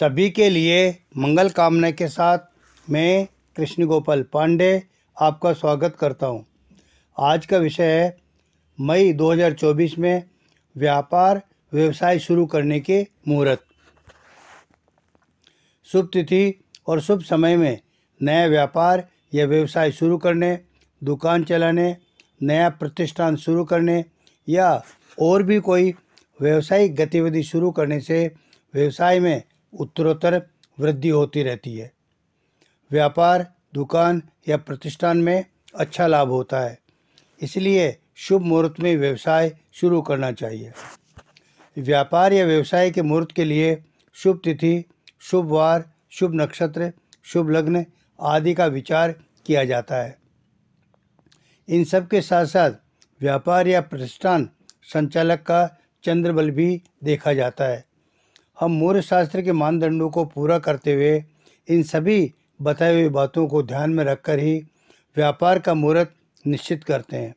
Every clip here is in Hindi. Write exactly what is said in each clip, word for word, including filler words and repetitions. सभी के लिए मंगल कामना के साथ मैं कृष्णगोपाल पांडेय आपका स्वागत करता हूं। आज का विषय है मई दो हज़ार चौबीस में व्यापार व्यवसाय शुरू करने के मुहूर्त। शुभ तिथि और शुभ समय में नया व्यापार या व्यवसाय शुरू करने, दुकान चलाने, नया प्रतिष्ठान शुरू करने या और भी कोई व्यावसायिक गतिविधि शुरू करने से व्यवसाय में उत्तरोत्तर वृद्धि होती रहती है। व्यापार, दुकान या प्रतिष्ठान में अच्छा लाभ होता है, इसलिए शुभ मुहूर्त में व्यवसाय शुरू करना चाहिए। व्यापार या व्यवसाय के मुहूर्त के लिए शुभ तिथि, शुभ वार, शुभ नक्षत्र, शुभ लग्न आदि का विचार किया जाता है। इन सब के साथ साथ व्यापार या प्रतिष्ठान संचालक का चंद्र बल भी देखा जाता है। हम मूर्त शास्त्र के मानदंडों को पूरा करते हुए इन सभी बताई हुई बातों को ध्यान में रखकर ही व्यापार का मुहूर्त निश्चित करते हैं,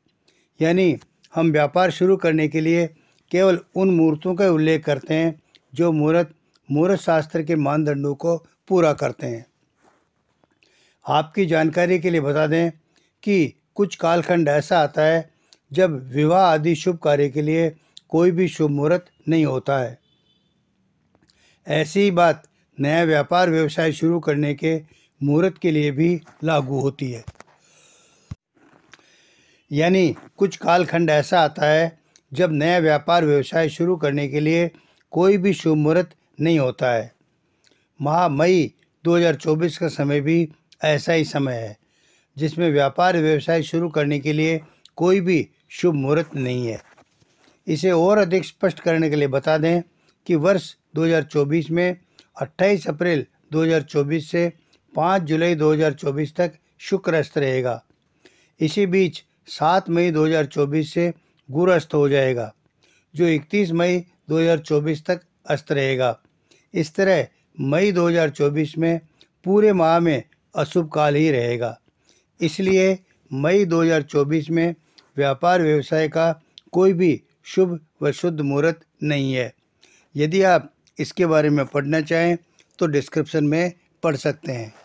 यानी हम व्यापार शुरू करने के लिए केवल उन मुहूर्तों का उल्लेख करते हैं जो मुहूर्त मूर्त शास्त्र के मानदंडों को पूरा करते हैं। आपकी जानकारी के लिए बता दें कि कुछ कालखंड ऐसा आता है जब विवाह आदि शुभ कार्य के लिए कोई भी शुभ मुहूर्त नहीं होता है। ऐसी ही बात नया व्यापार व्यवसाय शुरू करने के मुहूर्त के लिए भी लागू होती है, यानी कुछ कालखंड ऐसा आता है जब नया व्यापार व्यवसाय शुरू करने के लिए कोई भी शुभ मुहूर्त नहीं होता है। माह मई दो हज़ार चौबीस का समय भी ऐसा ही समय है जिसमें व्यापार व्यवसाय शुरू करने के लिए कोई भी शुभ मुहूर्त नहीं है। इसे और अधिक स्पष्ट करने के लिए बता दें कि वर्ष दो हज़ार चौबीस में अट्ठाईस अप्रैल दो हज़ार चौबीस से पाँच जुलाई दो हज़ार चौबीस तक शुक्र अस्त रहेगा। इसी बीच सात मई दो हज़ार चौबीस से गुरु अस्त हो जाएगा जो इकतीस मई दो हज़ार चौबीस तक अस्त रहेगा। इस तरह मई दो हज़ार चौबीस में पूरे माह में अशुभ काल ही रहेगा, इसलिए मई दो हज़ार चौबीस में व्यापार व्यवसाय का कोई भी शुभ व शुद्ध मुहूर्त नहीं है। यदि आप इसके बारे में पढ़ना चाहें तो डिस्क्रिप्शन में पढ़ सकते हैं।